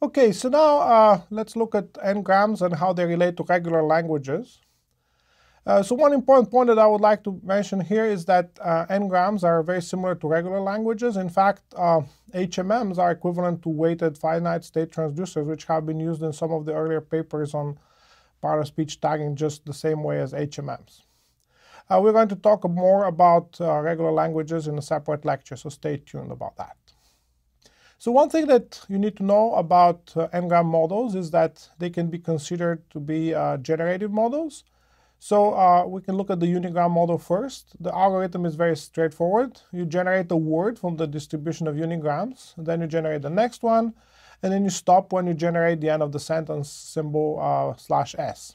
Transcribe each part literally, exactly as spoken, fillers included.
Okay, so now uh, let's look at n-grams and how they relate to regular languages. Uh, so one important point that I would like to mention here is that uh, n-grams are very similar to regular languages. In fact, uh, H M Ms are equivalent to weighted finite state transducers, which have been used in some of the earlier papers on part-of-speech tagging just the same way as H M Ms. Uh, we're going to talk more about uh, regular languages in a separate lecture, so stay tuned about that. So one thing that you need to know about uh, n-gram models is that they can be considered to be uh, generative models. So uh, we can look at the unigram model first. The algorithm is very straightforward. You generate a word from the distribution of unigrams, and then you generate the next one, and then you stop when you generate the end of the sentence symbol uh, slash s.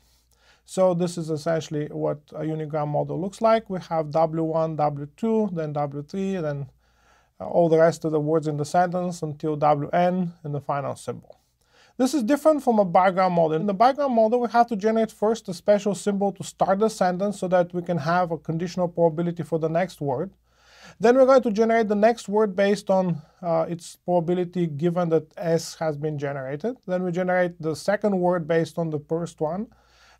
So this is essentially what a unigram model looks like. We have w one, w two, then w three, then all the rest of the words in the sentence until W N and the final symbol. This is different from a background model. In the background model, we have to generate first a special symbol to start the sentence so that we can have a conditional probability for the next word. Then we're going to generate the next word based on uh, its probability given that S has been generated. Then we generate the second word based on the first one,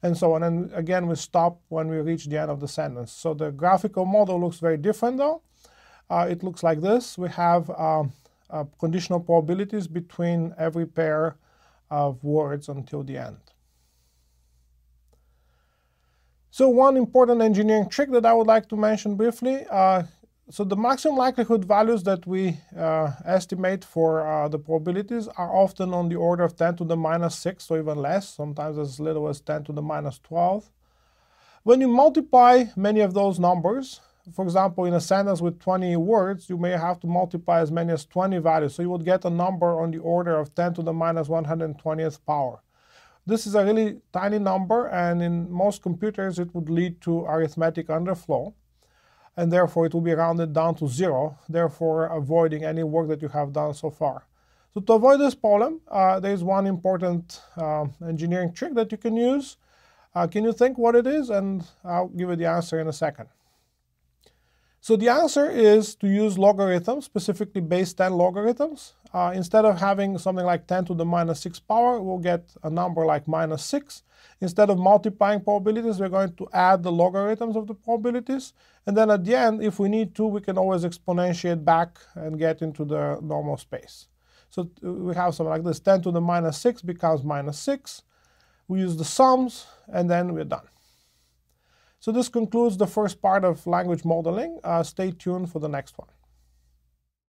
and so on. And again, we stop when we reach the end of the sentence. So the graphical model looks very different, though. Uh, it looks like this. We have uh, uh, conditional probabilities between every pair of words until the end. So one important engineering trick that I would like to mention briefly, uh, so the maximum likelihood values that we uh, estimate for uh, the probabilities are often on the order of ten to the minus six or even less, sometimes as little as ten to the minus twelve. When you multiply many of those numbers, for example, in a sentence with twenty words, you may have to multiply as many as twenty values. So you would get a number on the order of ten to the minus one hundred twentieth power. This is a really tiny number, and in most computers, it would lead to arithmetic underflow. And therefore, it will be rounded down to zero, therefore avoiding any work that you have done so far. So to avoid this problem, uh, there is one important uh, engineering trick that you can use. Uh, can you think what it is? And I'll give you the answer in a second. So the answer is to use logarithms, specifically base ten logarithms. Uh, instead of having something like ten to the minus six power, we'll get a number like minus six. Instead of multiplying probabilities, we're going to add the logarithms of the probabilities. And then at the end, if we need to, we can always exponentiate back and get into the normal space. So we have something like this. ten to the minus six becomes minus six. We use the sums, and then we're done. So this concludes the first part of language modeling. Uh, stay tuned for the next one.